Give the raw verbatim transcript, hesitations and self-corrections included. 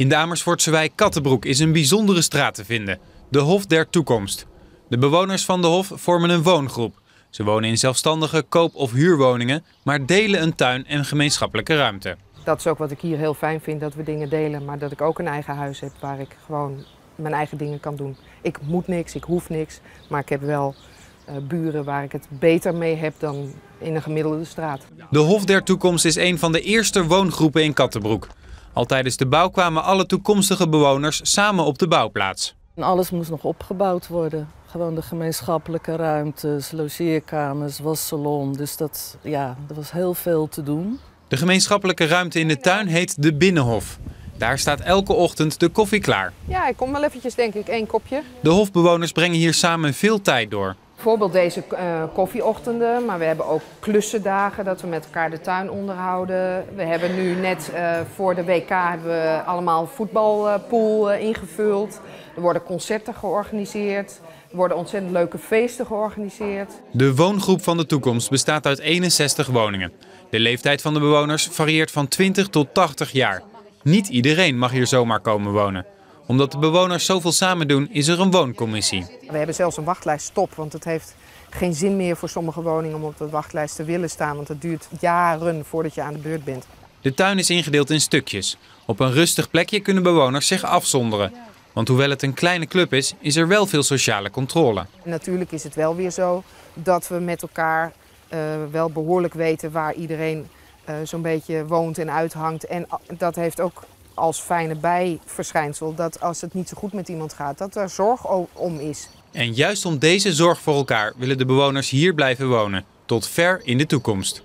In de Amersfoortse wijk Kattenbroek is een bijzondere straat te vinden, de Hof der Toekomst. De bewoners van de Hof vormen een woongroep. Ze wonen in zelfstandige koop- of huurwoningen, maar delen een tuin en gemeenschappelijke ruimte. Dat is ook wat ik hier heel fijn vind, dat we dingen delen, maar dat ik ook een eigen huis heb waar ik gewoon mijn eigen dingen kan doen. Ik moet niks, ik hoef niks, maar ik heb wel uh, buren waar ik het beter mee heb dan in een gemiddelde straat. De Hof der Toekomst is een van de eerste woongroepen in Kattenbroek. Al tijdens de bouw kwamen alle toekomstige bewoners samen op de bouwplaats. Alles moest nog opgebouwd worden. Gewoon de gemeenschappelijke ruimtes, logeerkamers, wassalon. Dus dat, ja, er was heel veel te doen. De gemeenschappelijke ruimte in de tuin heet de Binnenhof. Daar staat elke ochtend de koffie klaar. Ja, ik kom wel eventjes, denk ik, één kopje. De hofbewoners brengen hier samen veel tijd door. Bijvoorbeeld deze uh, koffieochtenden, maar we hebben ook klussendagen dat we met elkaar de tuin onderhouden. We hebben nu net uh, voor de W K hebben we allemaal voetbalpool uh, ingevuld. Er worden concerten georganiseerd, er worden ontzettend leuke feesten georganiseerd. De woongroep van de toekomst bestaat uit eenenzestig woningen. De leeftijd van de bewoners varieert van twintig tot tachtig jaar. Niet iedereen mag hier zomaar komen wonen. Omdat de bewoners zoveel samen doen, is er een wooncommissie. We hebben zelfs een wachtlijst stop, want het heeft geen zin meer voor sommige woningen om op de wachtlijst te willen staan, want het duurt jaren voordat je aan de beurt bent. De tuin is ingedeeld in stukjes. Op een rustig plekje kunnen bewoners zich afzonderen. Want hoewel het een kleine club is, is er wel veel sociale controle. Natuurlijk is het wel weer zo dat we met elkaar uh, wel behoorlijk weten waar iedereen uh, zo'n beetje woont en uithangt. En dat heeft ook als fijne bijverschijnsel dat als het niet zo goed met iemand gaat, dat er zorg om is. En juist om deze zorg voor elkaar willen de bewoners hier blijven wonen, tot ver in de toekomst.